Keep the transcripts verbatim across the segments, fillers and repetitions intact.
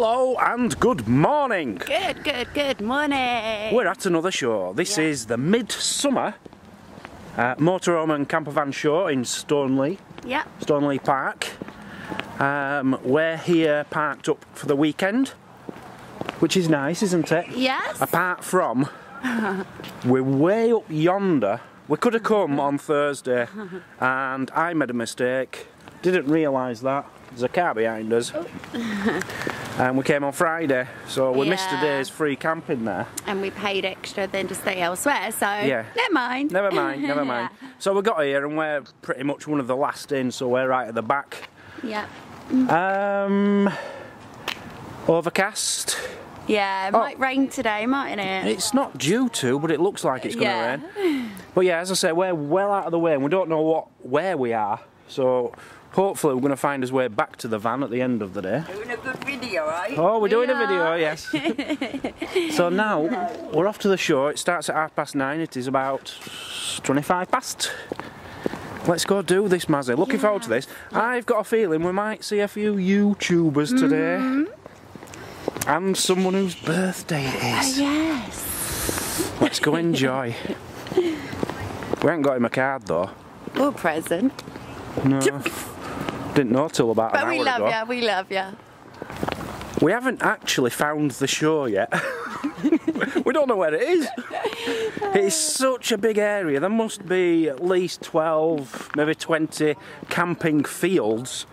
Hello and good morning. Good, good, good morning. We're at another show. This yeah. is the Midsummer uh, Motorhome and Campervan Show in Stoneleigh. Yeah. Stoneleigh Park. Um, we're here parked up for the weekend, which is nice, isn't it? Yes. Apart from, we're way up yonder. We could have come on Thursday, and I made a mistake. Didn't realise that. There's a car behind us. And we came on Friday, so we yeah. missed a day's free camping there. And we paid extra then to stay elsewhere, so yeah. never mind. Never mind, never mind. So we got here and we're pretty much one of the last in, so we're right at the back. Yeah. Um, overcast. Yeah, it oh. might rain today, mightn't it? It's not due to, but it looks like it's going to yeah. rain. But yeah, as I say, we're well out of the way and we don't know what where we are, so hopefully we're going to find his way back to the van at the end of the day. Doing a good video, right? Oh, we're we doing are. a video, yes. So now, we're off to the show. It starts at half past nine. It is about twenty-five past. Let's go do this, Mazzy. Looking yeah. forward to this. Yeah. I've got a feeling we might see a few YouTubers mm-hmm. today. And someone whose birthday it is. Oh, yes. Let's go enjoy. We haven't got him a card, though. Or present. No. Didn't know till about but an hour ago. But we love you, we love you. We haven't actually found the show yet. We don't know where it is. It's such a big area. There must be at least twelve, maybe twenty camping fields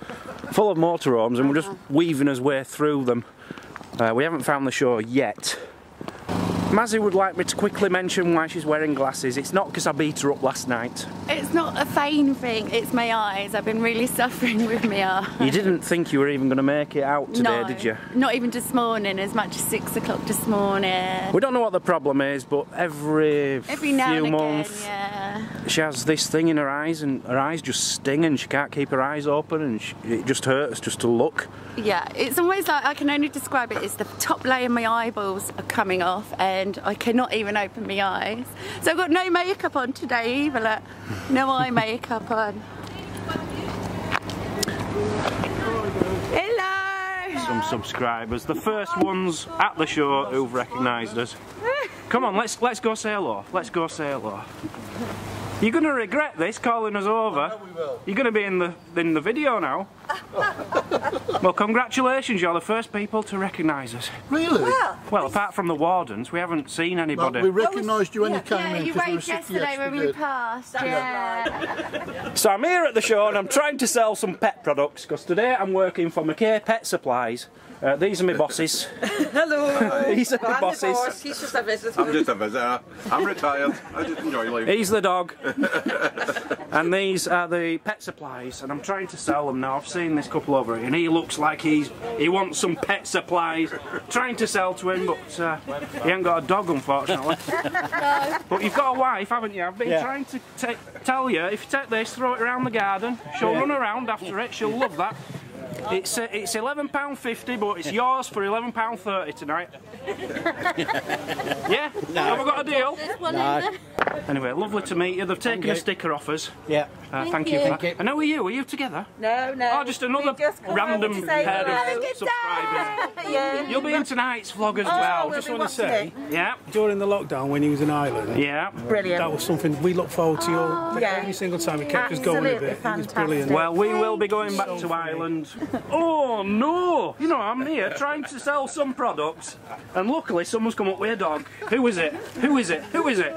full of motorhomes, and we're just weaving our way through them. Uh, we haven't found the show yet. Mazzy would like me to quickly mention why she's wearing glasses. It's not because I beat her up last night. It's not a feign thing, it's my eyes. I've been really suffering with my eyes. You didn't think you were even going to make it out today, no, did you? Not even this morning, as much as six o'clock this morning. We don't know what the problem is, but every, every now few and months again, yeah. she has this thing in her eyes and her eyes just sting and she can't keep her eyes open and she, it just hurts just to look. Yeah, it's always like, I can only describe it as the top layer of my eyeballs are coming off and And I cannot even open my eyes. So I've got no makeup on today either, look. No eye makeup on. Hello! Some subscribers, the first ones at the show who've recognised us. Come on, let's let's go say hello. Let's go say hello. You're gonna regret this, calling us over. You're gonna be in the in the video now. Well, congratulations, you're the first people to recognise us. Really? Well, well, apart from the wardens, we haven't seen anybody. Well, we recognised you when yeah, you came yeah, in. You waved yesterday when we passed. Yeah. So I'm here at the show and I'm trying to sell some pet products because today I'm working for McKay Pet Supplies. Uh, these are my bosses. Hello. These are well, my I'm bosses. The boss. He's just a visitor. I'm just a visitor. I'm retired. I just enjoy life. He's the dog. And these are the pet supplies, and I'm trying to sell them now. I've seen this couple over here, and he looks like he's he wants some pet supplies. Trying to sell to him, but uh, he ain't got a dog, unfortunately. No. But you've got a wife, haven't you? I've been yeah. trying to t tell you if you take this, throw it around the garden. She'll yeah. run around after it. She'll love that. It's uh, it's eleven pound fifty, but it's yours for eleven pound thirty tonight. Yeah? No. Have I got a deal? No. Anyway, lovely to meet you. They've taken a sticker off us. Yeah. Uh, thank, thank you for that. You. And who are you? Are you together? No, no. Oh, just another just random pair hello. of subscribers. Yeah. You'll be in tonight's vlog as oh, well. We'll just want to say, it. yeah. during the lockdown when he was in Ireland, yeah, brilliant. That was something we look forward to oh, all, yeah. every single time. It kept Absolutely us going a bit. Fantastic. It was brilliant. Well, we will be going back so to Ireland. Oh no! You know, I'm here trying to sell some products, and luckily someone's come up with a dog. Who is it? Who is it? Who is it?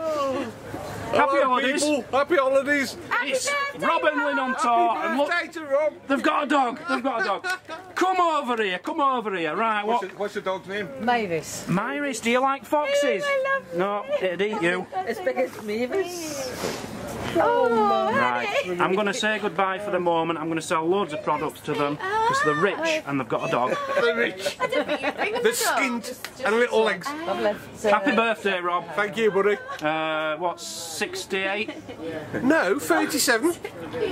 Happy Hello, holidays! People. Happy holidays! Happy it's birthday, Robin Lynn on tour, and look, to Rob. they've got a dog. They've got a dog. Come over here. Come over here. Right. What's, what? the, what's the dog's name? Mavis. Mavis. Do you like foxes? I love no, it'd eat you. As big as Mavis. Oh, right, I'm going to say goodbye for the moment. I'm going to sell loads of products to them because they're rich and they've got a dog. They're rich. They're skinned and little legs. Happy birthday, Rob. Thank you, buddy. Uh, what, sixty-eight? No, thirty-seven.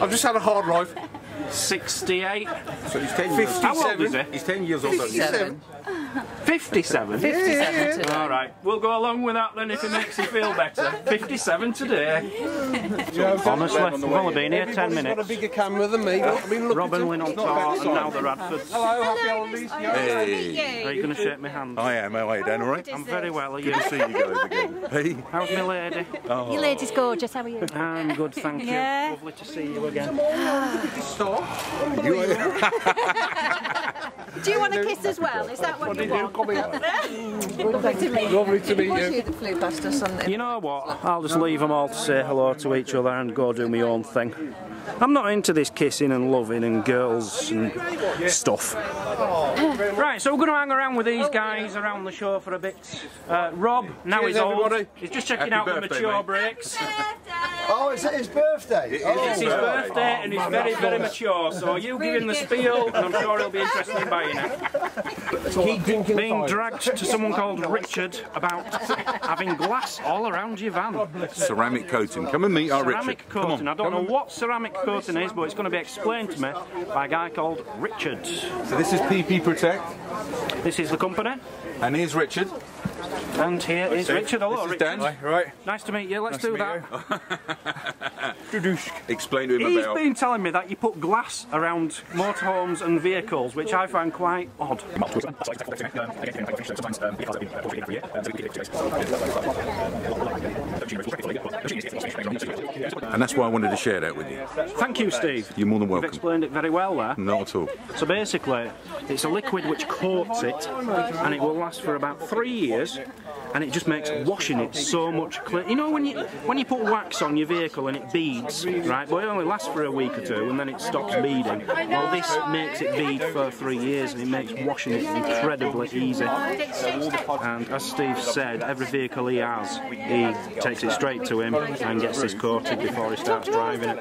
I've just had a hard life. sixty-eight. So he's ten years old. How old is he? He's ten years old. fifty-seven. fifty-seven. fifty-seven? fifty-seven today. All right, we'll go along with that then if it makes you feel better. fifty-seven today. Honestly, I've only been here ten minutes. Got a bigger camera than me. I mean, look, Robin Lynn on tour and now the Radfords. Hello, happy holidays. Hey. Are you going to shake my hand? I am. How are you, Dan? All right? I'm very well. Are you? Good to see you guys again. Hey. How's my lady? Oh. Your lady's gorgeous. How are you? I'm good, thank you. Yeah. Lovely to see you again. Do you want a kiss as well? Is that what you want? Lovely to meet you. The flew past or something. You know what? I'll just leave them all to say hello to each other and go do my own thing. I'm not into this kissing and loving and girls and stuff. Right, so we're going to hang around with these guys around the show for a bit. Uh, Rob, now cheers, he's old, everybody. He's just checking Happy out birthday, the mature mate. Bricks. Oh, is that his birthday? It oh, it's his birthday, birthday and he's oh, very, very mature, so you give him the spiel and I'm sure he'll be interested in buying it. Keep being dragged to someone called Richard about having glass all around your van. Ceramic coating. Come and meet our Richard. Ceramic coating. I don't know what ceramic coating is, but it's going to be explained to me by a guy called Richard. So this is P P Protect. This is the company. And here's Richard. And here is Richard. Hello, is Richard. Dan. Right. Nice to meet you. Let's nice do that. Explain to him He's about. He's been telling me that you put glass around motorhomes and vehicles, which I find quite odd. And that's why I wanted to share that with you. Thank you, Steve. You're more than welcome. You've explained it very well there. Not at all. So basically, it's a liquid which coats it, and it will last for about three years. And it just makes washing it so much cleaner. You know when you when you put wax on your vehicle and it beads, right? Well, it only lasts for a week or two and then it stops beading. Well, this makes it bead for three years and it makes washing it incredibly easy. And as Steve said, every vehicle he has, he takes it straight to him and gets this coated before he starts driving it.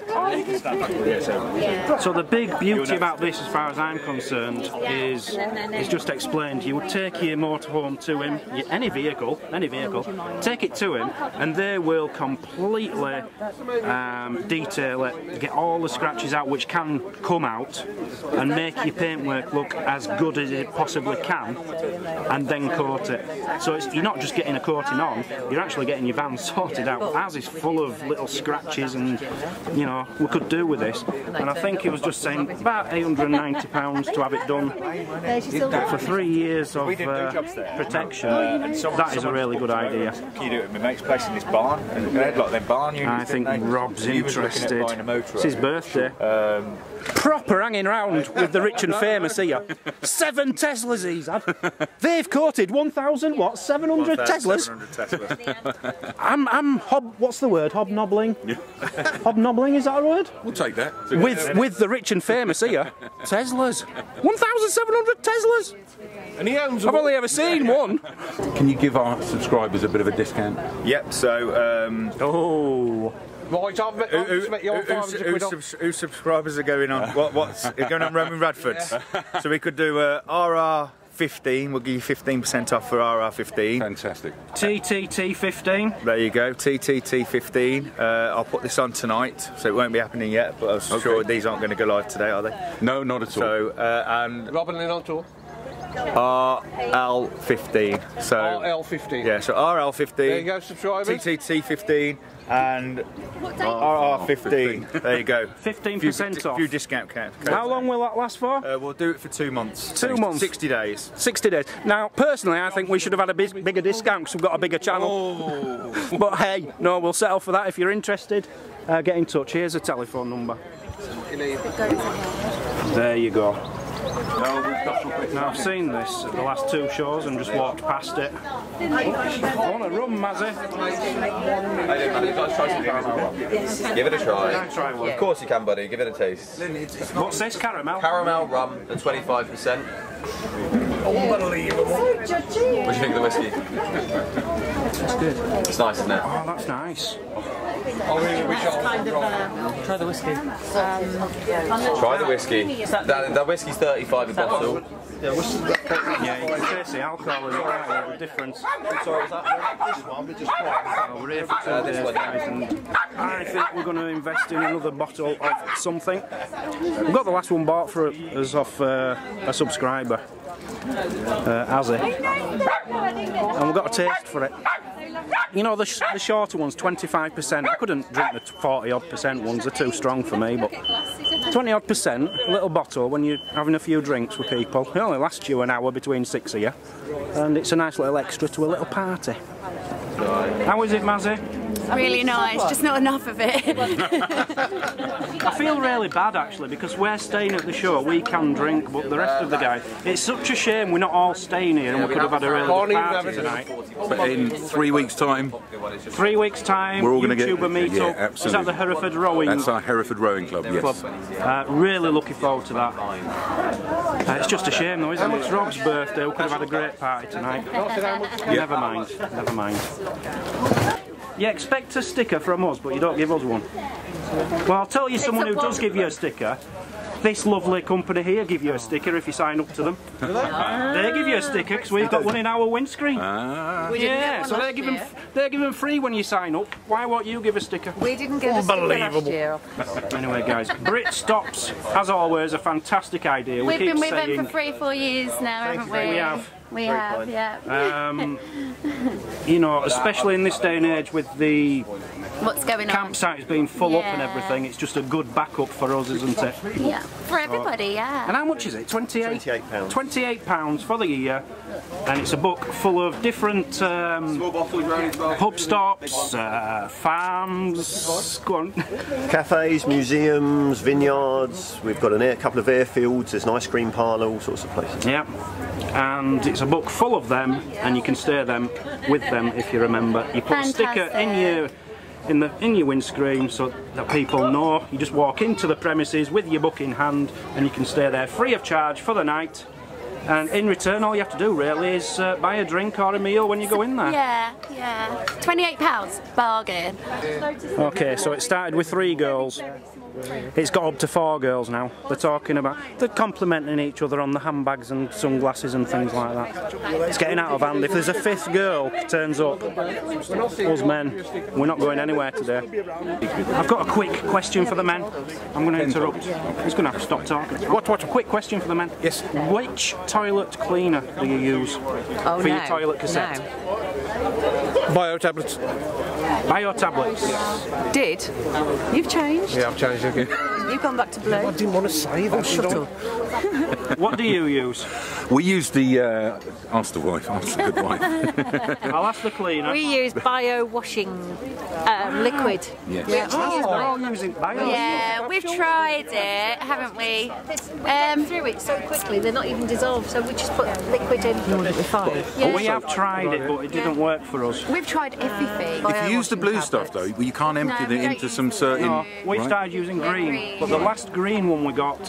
So the big beauty about this, as far as I'm concerned, is it's just explained. You would take your motorhome to him, any vehicle. Any vehicle, take it to him, and they will completely um, detail it, get all the scratches out which can come out, and make your paintwork look as good as it possibly can, and then coat it. So it's, you're not just getting a coating on; you're actually getting your van sorted out. Ours is full of little scratches, and you know we could do with this. And I think he was just saying about eight hundred and ninety pounds to have it done for three years of uh, protection. That is a really good idea. You do it at my mate's place in this barn, and they had like their barn units. I think Rob's interested. It's his birthday. Um, Proper hanging round with the rich and famous here. Seven Teslas he's had. They've coated one thousand what? Seven hundred Teslas. Teslas. I'm I'm hob. What's the word? Hobnobbling. Hobnobbling, is that a word? We'll take that. With with the rich and famous here. Teslas. One thousand seven hundred Teslas. And he owns. I've only ever seen one. Can you give our subscribers a bit of a discount? Yep. So. Um, oh. Right, I've met, I've who, met your who, who, subs who subscribers are going on? What, what's going on, Roman Radfords? Yeah. So we could do uh, R R fifteen. We'll give you fifteen percent off for R R fifteen. Fantastic. T T T fifteen. There you go. T T T fifteen. Uh, I'll put this on tonight, so it won't be happening yet. But I'm okay. sure these aren't going to go live today, are they? No, not at all. So uh, and Robin Lynn on tour. R L fifteen. So R L fifteen. Yeah, so R L fifteen. There you go, subscribers. T T T fifteen. And R R fifteen. There you go. fifteen percent off. Few discount codes. How long will that last for? Uh, we'll do it for two months. Two months. Sixty days. Sixty days. Now, personally, I think we should have had a big, bigger discount because we've got a bigger channel. Oh. But hey, no, we'll settle for that. If you're interested, uh, get in touch. Here's a telephone number. There you go. Now, I've seen this at the last two shows and just walked past it. I want to run, Mazzy. Give it a try. try one. Of course you can, buddy. Give it a taste. What's this? Caramel? Caramel rum and twenty-five percent. Unbelievable. What do you think of the whiskey? It's good. It's nice, isn't it? Oh, that's nice. Oh, really? Which old? Kind of, uh, try the whiskey. Um, try the whiskey. That, that whiskey's thirty-five a bottle. Yeah, what's the yeah, you see alcohol is right, the difference. So was that this one, we just oh, we're here for two uh, days, guys, and I think we're going to invest in another bottle of something. We've got the last one bought for us off uh, a subscriber, uh, Azzy, and we've got a taste for it. You know, the, sh the shorter ones, twenty-five percent. I couldn't drink the forty odd percent ones, they're too strong for me, but twenty odd percent, a little bottle when you're having a few drinks with people. It only lasts you an hour between six of you, and it's a nice little extra to a little party. How is it, Mazzy? It's really nice, just not enough of it. I feel really bad actually because we're staying at the show, we can drink, but the rest of the guys, it's such a shame we're not all staying here and we could have had a really good party tonight. But in three weeks time, three weeks time, we're all going to get a meet up. Yeah, is that the Hereford Rowing? That's our Hereford Rowing Club, yes. Uh, really looking forward to that. Uh, it's just a shame though, isn't it? It's Rob's birthday, we could have had a great party tonight. Never mind, never mind. You expect a sticker from us, but you don't give us one. Well, I'll tell you someone who does give you a sticker. This lovely company here give you a sticker if you sign up to them. They give you a sticker because we've got one in our windscreen. Ah. Yeah, so they're giving, they're giving free when you sign up. Why won't you give a sticker? We didn't get a sticker last year. Anyway, guys, Brit Stops, as always, a fantastic idea. We we've keep been with saying, them for three, four years now, haven't we? We have. We have, yeah. Um, you know, especially in this day and age with the What's going campsites being full yeah. up and everything, it's just a good backup for us, isn't it? Yeah, for everybody, yeah. And how much is it? twenty-eight pounds? twenty-eight pounds. twenty-eight pounds for the year, and it's a book full of different um, pub stops, uh, farms, go on. Cafes, museums, vineyards, we've got an air, a couple of airfields, there's an ice cream parlour, all sorts of places. Yeah, and it's a book full of them, and you can stay them with them if you remember. You put Fantastic. a sticker in your in the in your windscreen so that people know. You just walk into the premises with your book in hand, and you can stay there free of charge for the night. And in return, all you have to do really is uh, buy a drink or a meal when you go in there. Yeah, yeah. twenty-eight pounds, bargain. Okay, so it started with three girls. It's got up to four girls now. They're talking about, they're complimenting each other on the handbags and sunglasses and things like that. It's getting out of hand. If there's a fifth girl turns up, us men, we're not going anywhere today. I've got a quick question for the men. I'm going to interrupt. He's going to have to stop talking. What? What? A quick question for the men. Yes. Which toilet cleaner do you use oh, for no. your toilet cassette? No. Bio tablets. Bio tablets. Did? You've changed? Yeah, I've changed. Okay. You've gone back to blue. I didn't want to say that. Oh, shut up. What do you use? We use the... Uh, ask the wife, ask the good wife. I'll ask the cleaner. We use bio-washing um, liquid. Yes. We oh, use bio oh, using bio. Yeah, we've tried it, haven't we? Um, through it so quickly, they're not even dissolved, so we just put liquid in. Yeah. We have tried it, but it didn't yeah. work for us. We've tried everything. If you use the blue tablets. stuff, though, you can't empty no, it into some certain... No, we right? started using green, green, but the last green one we got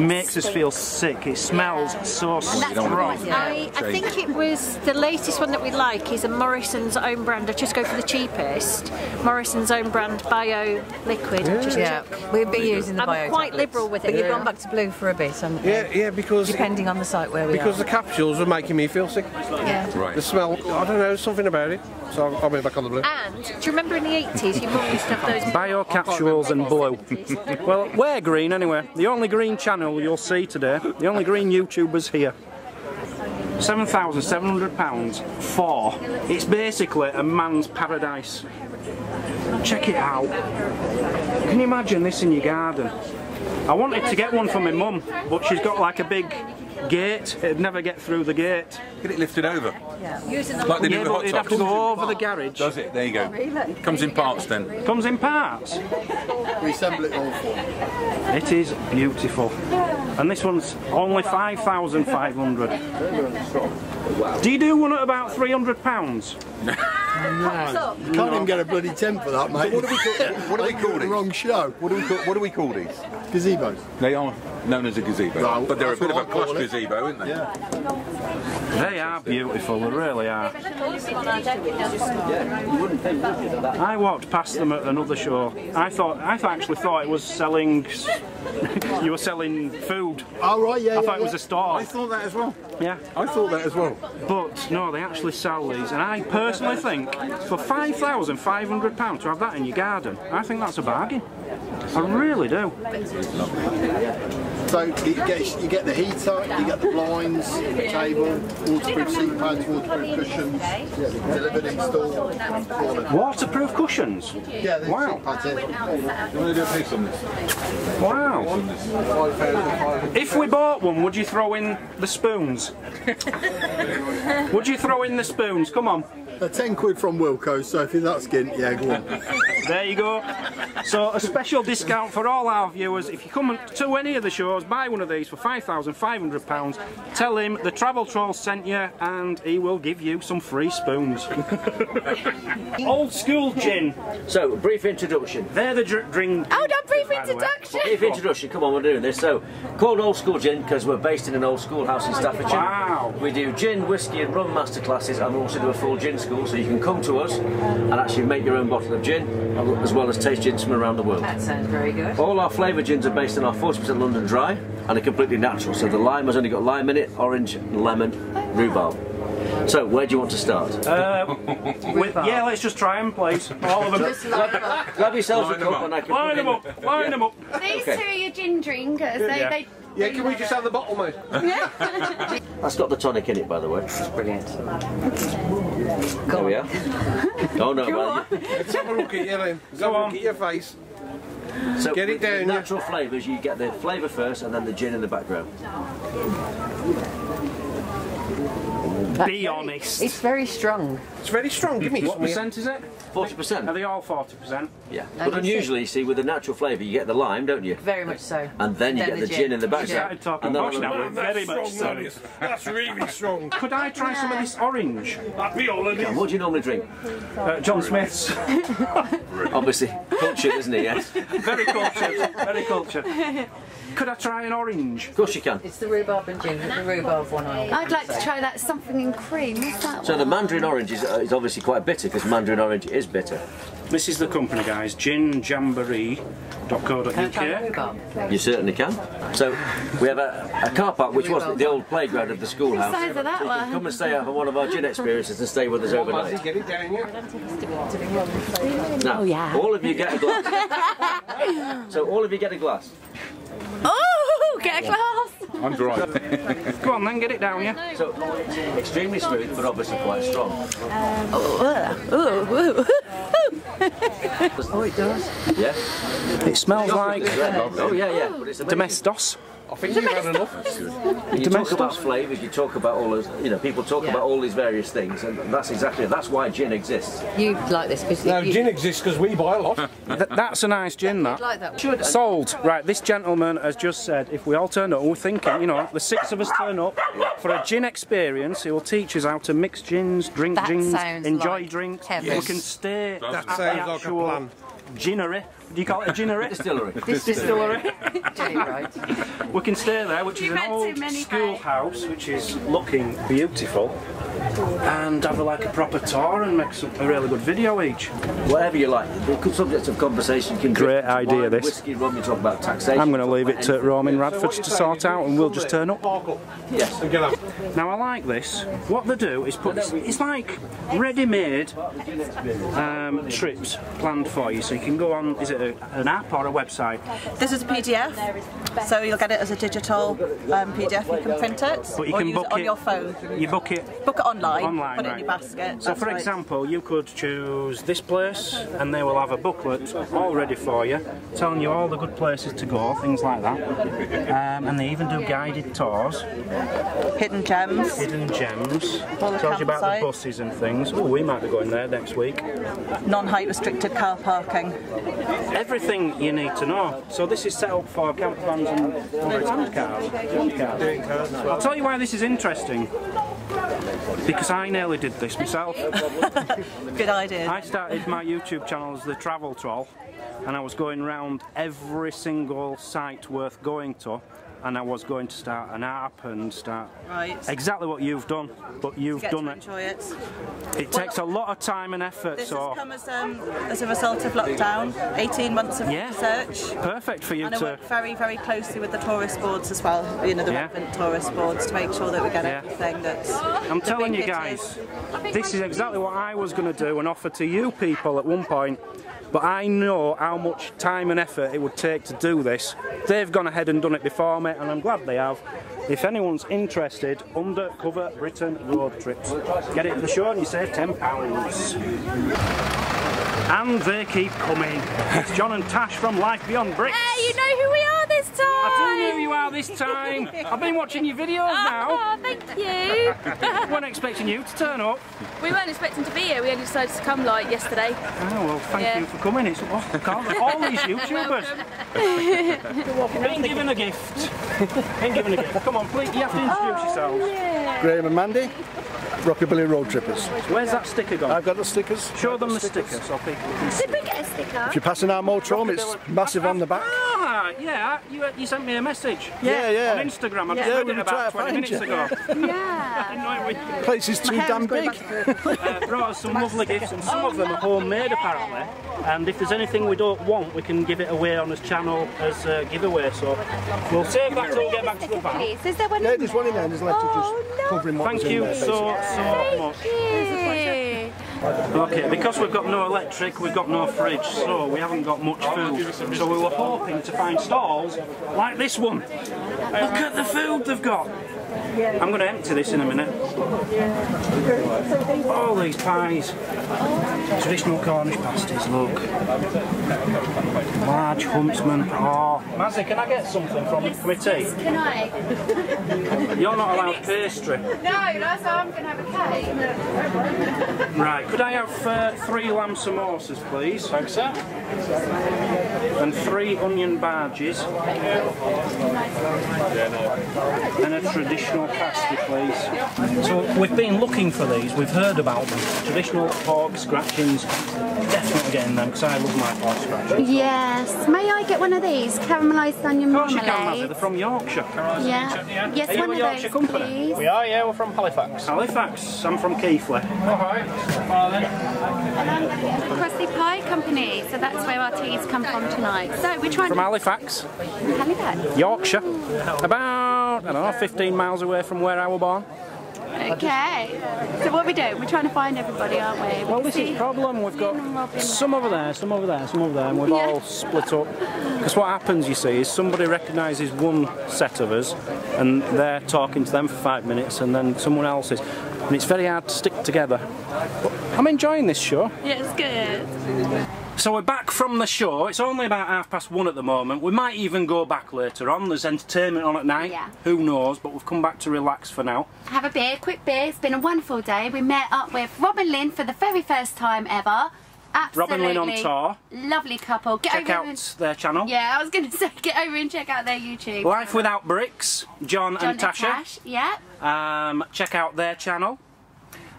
makes us feel sick. It smells yeah. so strong. I, I think it was the latest one that we like is a Morrison's own brand. I just go for the cheapest. Morrison's own brand bio liquid. Yeah. Just yeah. We've been using the I'm bio. I'm quite tablets. liberal with it. But yeah. you've gone back to blue for a bit, haven't you? Yeah, yeah, because depending it, on the site where we because are. Because the capsules are making me feel sick. Yeah. Right. The smell. I don't know, something about it. So I'll, I'll be back on the blue. And do you remember in the eighties your mum used to have those bio capsules and blue? Well, we're green anyway. The only green channel you'll see today. The only green YouTubers here. seven thousand seven hundred pounds for. It's basically a man's paradise. Check it out. Can you imagine this in your garden? I wanted to get one for my mum, but she's got like a big gate. It'd never get through the gate. Get it lifted over. Yeah. Like they do yeah, the hot it'd have to go over the garage. Does it? There you go. Comes in parts then. Comes in parts. We assemble it all for them. It is beautiful. And this one's only five thousand five hundred. Do you do one at about three hundred pounds? pops up. You can't even get a bloody ten for that, mate. So what do we call, what do we call these? Wrong show. What do we call, what do we call these? Gazebos. They are known as a gazebo, no, but they're a bit of a posh gazebo, isn't they? Yeah. They are beautiful. They really are. I walked past them at another show. I thought, I actually thought it was selling. You were selling food. Oh right, yeah. I yeah, thought yeah. it was a store. I thought that as well. Yeah. I thought that as well. But no, they actually sell these, and I personally think for five thousand five hundred pounds to have that in your garden, I think that's a bargain. I really do. So you get, you get the heater, you get the blinds, the table, waterproof seat pads, waterproof cushions, delivered, installed. Waterproof cushions? Yeah, they're wow. You want to do a piece on this? Wow. If we bought one, would you throw in the spoons? Would you throw in the spoons? Come on. They're ten quid from Wilco, so if that's gint, yeah, go on. There you go. So a special discount for all our viewers. If you come to any of the shows, buy one of these for five thousand five hundred pounds. Tell him the Travel Trolls sent you and he will give you some free spoons. Old School Gin. So, brief introduction. They're the dr drink... Oh, no, brief introduction! Brief introduction, come on, we're doing this. So, called Old School Gin because we're based in an old schoolhouse in Staffordshire. Wow! We do gin, whiskey and rum masterclasses, and we also do a full gin school, so you can come to us and actually make your own bottle of gin, as well as taste gins from around the world. That sounds very good. All our flavour gins are based on our forty percent London Dry and are completely natural, so the lime has only got lime in it, orange, lemon, rhubarb. So, where do you want to start? Uh, with, yeah, let's just try them, please. All of them. Just line them up. Grab yourselves line a cup and I can... Line them up, them. line yeah. them up. These okay. two are your gin drinkers. They, yeah. they Yeah, can we just have the bottle, mate? Yeah. That's got the tonic in it, by the way. Brilliant. There we are. Oh no, man. Let's have a look at your then. Go on. Get your face. So get it down. Natural flavours. You get the flavour first, and then the gin in the background. That's Be very, honest. It's very strong. It's very strong. Give me what percent is it? Forty percent. Are they all forty percent? Yeah. But unusually, you see, with the natural flavour, you get the lime, don't you? Very much so. And then you then get the, the gin in the background. And then now, well, very strong, much so. That that's really strong. Could I try yeah. some of this orange? That'd be all it yeah, is. What do you normally drink? Uh, John Smith's. Obviously, cultured, isn't he? Yes. Very cultured. Very cultured. Could I try an orange? Of course you can. It's the rhubarb and ginger, the rhubarb one. I I'd like to try that something in cream. What's that so one? The mandarin orange is, uh, is obviously quite bitter because mandarin orange is bitter. This is the company, guys, gin jamboree dot co dot U K. You certainly can. So we have a, a car park which was the old playground of the schoolhouse. The size of that so you can one. Come and stay out for one of our gin experiences and stay with us overnight. Get it down here. Now, oh, yeah. all of you get a glass. So all of you get a glass. Oh, get a glass! I'm dry. Go on then, get it down, yeah? So, extremely smooth, but obviously quite strong. Um, oh, oh, oh, oh. Oh, it does? Yeah. It smells like... Oh, yeah, yeah. Domestos. I think you've had enough. You talk about flavours, you talk about all those, you know, people talk yeah. about all these various things, and that's exactly, that's why gin exists. You like this because No, you... gin exists because we buy a lot. Th that's a nice gin, that. Like that Should Sold. Right, this gentleman has just said, if we all turn up, we're thinking, you know, the six of us turn up for a gin experience, he will teach us how to mix gins, drink that gins, enjoy like drinks. Heaven. We can stay that at the actual like a plan. Ginnery. Do you call it a ginnery? Distillery. Distillery. Right. We can stay there, which you is an old schoolhouse, which is looking beautiful, and have a, like a proper tour and make some, a really good video each. Whatever you like. The subjects of conversation can Great idea, wine, this. Whiskey, rum, you talk about taxation. I'm going to leave it to Roman Radfords so to sort out, and we'll just turn up. Yes. Now, I like this. What they do is put... It's like ready-made um, trips planned for you, so you can go on... Is it A, an app or a website? This is a P D F, so you'll get it as a digital um, P D F. You can print it, but you can book it on your phone. You book it, book it online, online put it right. in your basket. So, for right. example, you could choose this place, and they will have a booklet all ready for you, telling you all the good places to go, things like that. Um, and they even do guided tours, hidden gems, hidden gems. Tells you about the buses and things. Oh, we might be going there next week. Non-height restricted car parking. everything you need to know. So this is set up for campervans and overturned cars. cars. I'll tell you why this is interesting. Because I nearly did this myself. Good idea. I started my YouTube channel as the Travel Troll, and I was going round every single site worth going to, and I was going to start an app and start right. exactly what you've done, but you've done it. Enjoy it. It well, takes a lot of time and effort. This so. has come as, um, as a result of lockdown, eighteen months of yeah. research. Perfect for you and to... And I work very, very closely with the tourist boards as well, you know, the yeah. relevant tourist boards to make sure that we get yeah. everything that's... I'm telling you guys, is. this is exactly what I was going to do and offer to you people at one point, but I know how much time and effort it would take to do this. They've gone ahead and done it before me, and I'm glad they have. If anyone's interested, Undercover Britain Road Trips. Get it for the show and you save ten pounds. And they keep coming. It's John and Tash from Life Beyond Bricks. Hey, you know who we are this time! I do know who you are this time. I've been watching your videos oh, now. Oh, thank you. We weren't expecting you to turn up. We weren't expecting to be here, we only decided to come like yesterday. Oh, well, thank yeah. you for coming. It's awesome. All these YouTubers. Been given a gift. Been given a gift. Come on, please, you have to introduce oh, yourselves. Yeah. Graham and Mandy, Rockabilly Road Trippers. Where's that sticker gone? I've got the stickers. Show them the stickers. stickers so people can see. Did we get a sticker? If you're passing our motorhome, it's massive on the back. Ah, yeah, you, you sent me a message. Yeah, yeah. yeah. On Instagram, I yeah. read yeah, it about twenty minutes you. ago. Yeah. The yeah. place is too damn big. uh, brought us some lovely gifts, and some oh, of them no. are homemade yeah. apparently. And if there's anything we don't want, we can give it away on this channel as a giveaway. So we'll save that till we get back to the van. Is there one? Yeah, there's one in there. There's like just covering. Thank you so. So Thank you. Okay, because we've got no electric, we've got no fridge, so we haven't got much food. So we were hoping to find stalls like this one. Look at the food they've got. I'm going to empty this in a minute. All these pies. Traditional Cornish pasties, look. Large huntsman. Oh, Mazzy, can I get something from the committee? Can I? You're not allowed pastry. No, that's how I'm going to have a cake. Right, could I have uh, three lamb samosas, please? Thanks, sir. And three onion barges. And a traditional pasty, please. So we've been looking for these, we've heard about them. Traditional pork scratchings. Definitely getting them, because I love my pork scratchings. Yes. May I get one of these? Caramelised onion marmalade. Of course you can, Mazzy. They're from Yorkshire. Yeah. Yes, are one of Yorkshire those, company? Please. We are, yeah. We're from Halifax. Halifax. I'm from Keighley. Alright. Crossy Pie Company. So that's where our teas come from tonight. So we're trying from to... Halifax. Halifax. Yorkshire. About, I don't know, fifteen miles away from where I was born. Okay, so what are we doing? We're trying to find everybody, aren't we? we well, this is the problem. We've got some over there, some over there, some over there, and we've yeah. all split up. Because what happens, you see, is somebody recognises one set of us, and they're talking to them for five minutes, and then someone else is. And it's very hard to stick together. But I'm enjoying this show. Yeah, it's good. So we're back from the show. It's only about half past one at the moment. We might even go back later on. There's entertainment on at night. Yeah. Who knows? But we've come back to relax for now. Have a beer, quick beer. It's been a wonderful day. We met up with Robin Lynn for the very first time ever. Absolutely. Robin Lynn on tour. Lovely couple. Get check over out and... their channel. Yeah, I was going to say, get over and check out their YouTube. Life Without Bricks. John, John and Tasha. Tash, yeah. Um, check out their channel.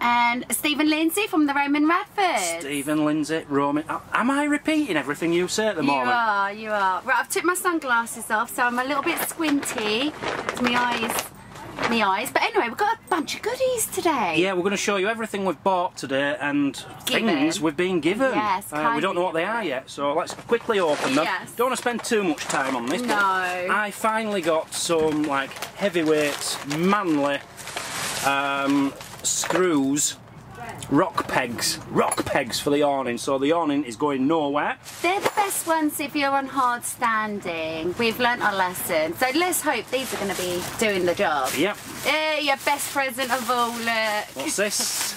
And Stephen Lindsay from the Roman Radfords. Stephen Lindsay, Roman. Am I repeating everything you say at the moment? You are, you are. Right, I've took my sunglasses off, so I'm a little bit squinty. It's my eyes. My eyes. But anyway, we've got a bunch of goodies today. Yeah, we're going to show you everything we've bought today and given. things we've been given. Yes, uh, we don't know what they are yet, so let's quickly open them. Yes. Don't want to spend too much time on this. No. I finally got some like heavyweights, manly. Um, screws, rock pegs, rock pegs for the awning, so the awning is going nowhere. They're the best ones if you're on hard standing. We've learnt our lesson, so let's hope these are going to be doing the job. Yep. Uh, your best present of all, look. What's this?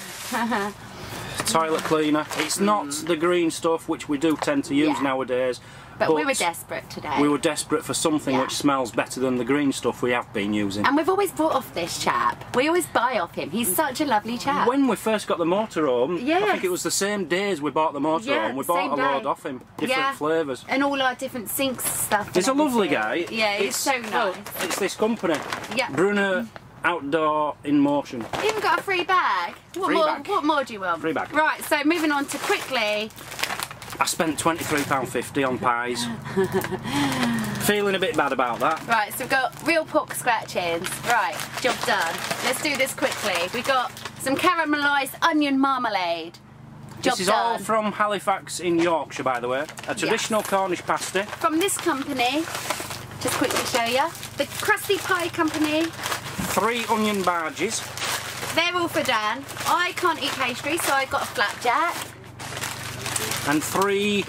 Toilet cleaner. It's not mm. the green stuff which we do tend to use yeah. nowadays. but, but we were desperate today. We were desperate for something yeah. which smells better than the green stuff we have been using. And we've always bought off this chap. We always buy off him. He's such a lovely chap. When we first got the motorhome, yes. I think it was the same days we bought the motorhome. Yeah, we bought a day. load off him. Different yeah. flavours. And all our different sinks stuff. He's a lovely guy. Yeah, he's so nice. Oh, it's this company. Yeah. Brunner. Mm. Outdoor in motion. You even got a free bag. What free more? Bag. What more do you want? Free bag. Right. So moving on to quickly. I spent twenty-three pounds fifty on pies. Feeling a bit bad about that. Right. So we've got real pork scratchings. Right. Job done. Let's do this quickly. We got some caramelised onion marmalade. Job this is done. all from Halifax in Yorkshire, by the way. A traditional yes. Cornish pasty. From this company. Just quickly show you the Crossy Pie Company. Three onion barges. They're all for Dan. I can't eat pastry, so I got a flapjack. And three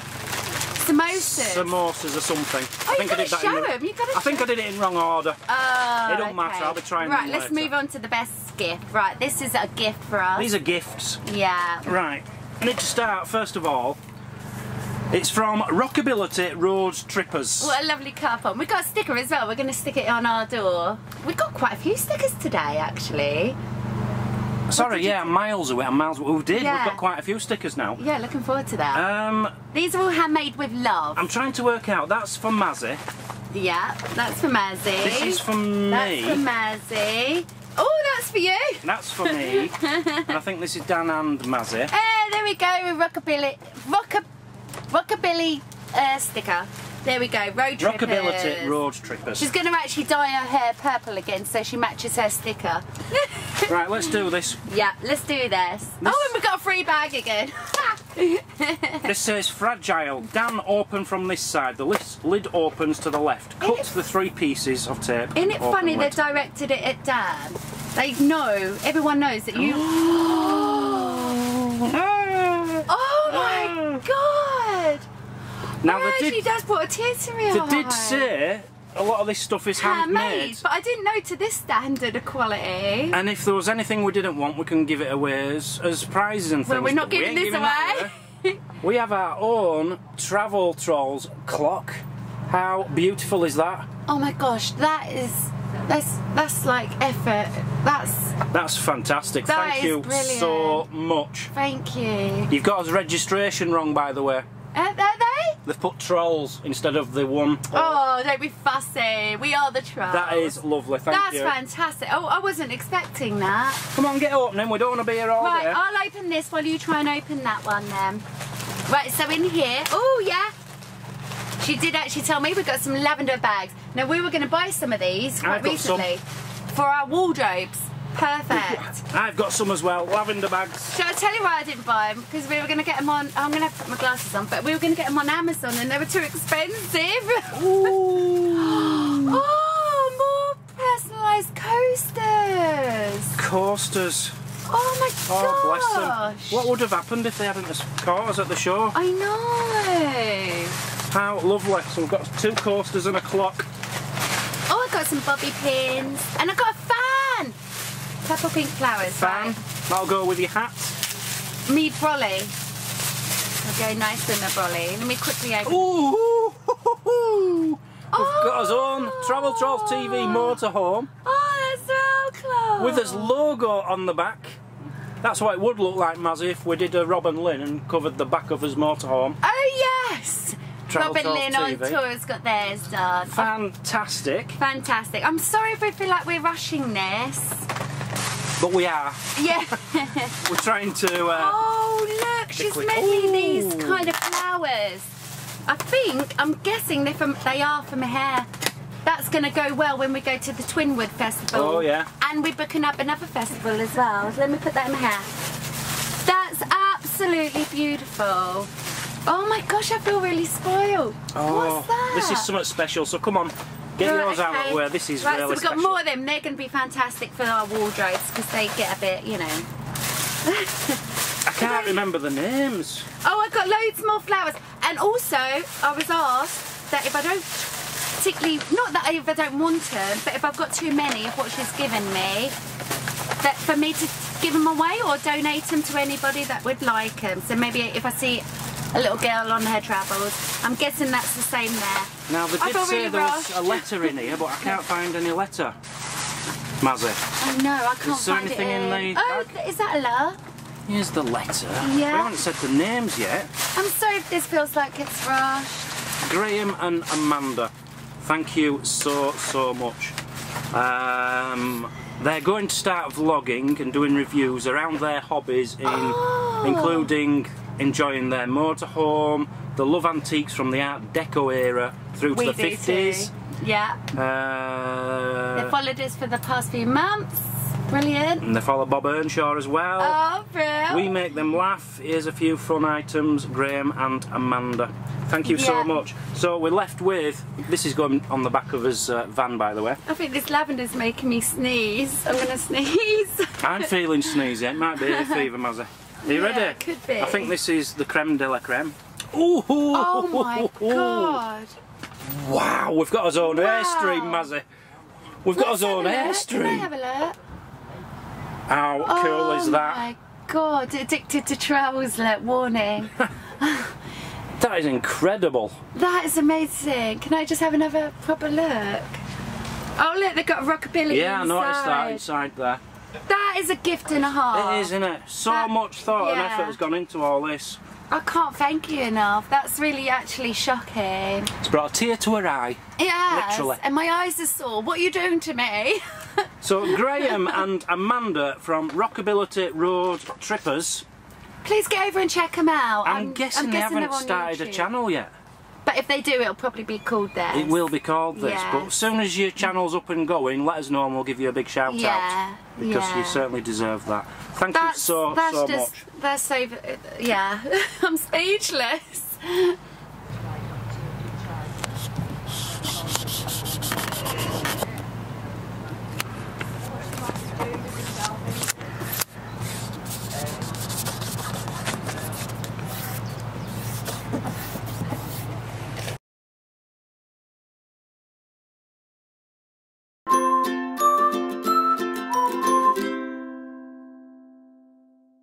samosas. Samosas or something. Oh, you've got to show them. I think I did it in wrong order. Oh, it don't okay. matter. I'll be trying. Right, let's later. move on to the best gift. Right, this is a gift for us. These are gifts. Yeah. Right. I need to start first of all. It's from Rockabilly Road Trippers. What a lovely car pump. We've got a sticker as well. We're going to stick it on our door. We've got quite a few stickers today, actually. Sorry, yeah, I'm miles away. I'm miles away. We did. Yeah. We've got quite a few stickers now. Yeah, looking forward to that. Um, These are all handmade with love. I'm trying to work out. That's for Mazzy. Yeah, that's for Mazzy. This is for me. That's for Mazzy. Oh, that's for you. That's for me. And I think this is Dan and Mazzy. Hey, there we go with Rockabilly. Rockabilly. Rockabilly uh, sticker. There we go. Road Trippers. Rockabilly Road Trippers. She's going to actually dye her hair purple again so she matches her sticker. Right, let's do this. Yeah, let's do this. this oh, and we've got a free bag again. This says fragile. Dan, open from this side. The lid opens to the left. Cut it, the three pieces of tape. Isn't it funny lid. they directed it at Dan? They know. Everyone knows that you... Oh, oh my God. Now yeah, they did, she does put a tear to me. They eye. did say a lot of this stuff is handmade. Handmade, but I didn't know to this standard of quality. And if there was anything we didn't want, we can give it away as, as prizes and things. Well, we're not giving we this away. away. We have our own Travel Trolls clock. How beautiful is that? Oh my gosh, that is... That's, that's like effort. That's that's fantastic. That Thank you brilliant. so much. Thank you. You've got us registration wrong, by the way. Are they? They've put trolls instead of the one. Oh, don't be fussy. We are the trolls. That is lovely, thank That's you. That's fantastic. Oh, I wasn't expecting that. Come on, get opening. We don't want to be here all right, day. Right, I'll open this while you try and open that one then. Right, so in here. Oh, yeah. She did actually tell me we've got some lavender bags. Now, we were going to buy some of these quite recently some. for our wardrobes. Perfect. I've got some as well, lavender bags. Shall I tell you why I didn't buy them? Because we were going to get them on. I'm going to have to put my glasses on, but we were going to get them on Amazon and they were too expensive. Ooh. Oh, more personalised coasters. Coasters. Oh my gosh. Oh, bless them. What would have happened if they hadn't caught us at the shore? I know. How lovely. So we've got two coasters and a clock. Oh, I got some bobby pins and I got a fan. Purple pink flowers. Bam. Right? That'll go with your hat. Me brolly. I'll go nice in the brolly. Let me quickly open. Ooh! We've oh. got us on Travel Trolls T V motorhome. Oh, that's so close. With this logo on the back. That's what it would look like, Mazzy, if we did a Robin Lynn and covered the back of his motorhome. Oh yes. Travel Robin Lynn on tour has got theirs done. Fantastic. Fantastic. I'm sorry if we feel like we're rushing this. But we are. Yeah. We're trying to. Uh, oh look, she's made me these kind of flowers. I think I'm guessing they're from, they are from hair. That's going to go well when we go to the Twinwood Festival. Oh yeah. And we're booking up another festival as well. So let me put that in my hair. That's absolutely beautiful. Oh my gosh, I feel really spoiled. Oh, what's that? This is something special. So come on. Get right, yours out okay. of where this is right, really so we've got special. more of them. They're going to be fantastic for our wardrobes because they get a bit, you know. I can't remember the names. Oh, I've got loads more flowers. And also, I was asked that if I don't particularly, not that if I don't want them, but if I've got too many of what she's given me, that for me to give them away or donate them to anybody that would like them. So maybe if I see a little girl on her travels. I'm guessing that's the same there. Now, they did say really there rushed. was a letter in here, but I can't find any letter. Mazzy. Oh, no, I can't is there find anything it in. in the Oh, bag? Is that a letter? Here's the letter. Yeah. We haven't said the names yet. I'm sorry if this feels like it's rushed. Graham and Amanda, thank you so, so much. Um, they're going to start vlogging and doing reviews around their hobbies, in, oh. including enjoying their motorhome, the love antiques from the Art Deco era through to we the do fifties. Too. Yeah. Uh, they followed us for the past few months. Brilliant. And they follow Bob Earnshaw as well. Oh, brilliant. We make them laugh. Here's a few fun items, Graham and Amanda. Thank you yeah. so much. So we're left with, this is going on the back of his uh, van, by the way. I think this lavender's making me sneeze. I'm going to sneeze. I'm feeling sneezy. It might be a fever, Mazzy. Are you yeah, ready? It could be. I think this is the creme de la creme. Ooh, oh, my God. Wow, we've got our own wow. airstream, Mazzy. We've got Let's our own airstream. Have a look. How oh, cool is that? Oh my God, addicted to travels alert warning. That is incredible. That is amazing. Can I just have another proper look? Oh look, they've got a rockabilly yeah, inside. Yeah, I noticed that inside there. That is a gift and a half. It is, isn't it? So that, much thought yeah. and effort has gone into all this. I can't thank you enough. That's really actually shocking. It's brought a tear to her eye. Yeah. Literally. And my eyes are sore. What are you doing to me? So Graham and Amanda from Rockabilly Road Trippers. Please get over and check them out. I'm, I'm guessing, I'm guessing they haven't started YouTube. a channel yet. But if they do, it'll probably be called this. It will be called this. Yes. But as soon as your channel's up and going, let us know and we'll give you a big shout yeah. out. Because yeah. you certainly deserve that. Thank that's, you so, that's so just, much. That's so... Uh, yeah. I'm speechless.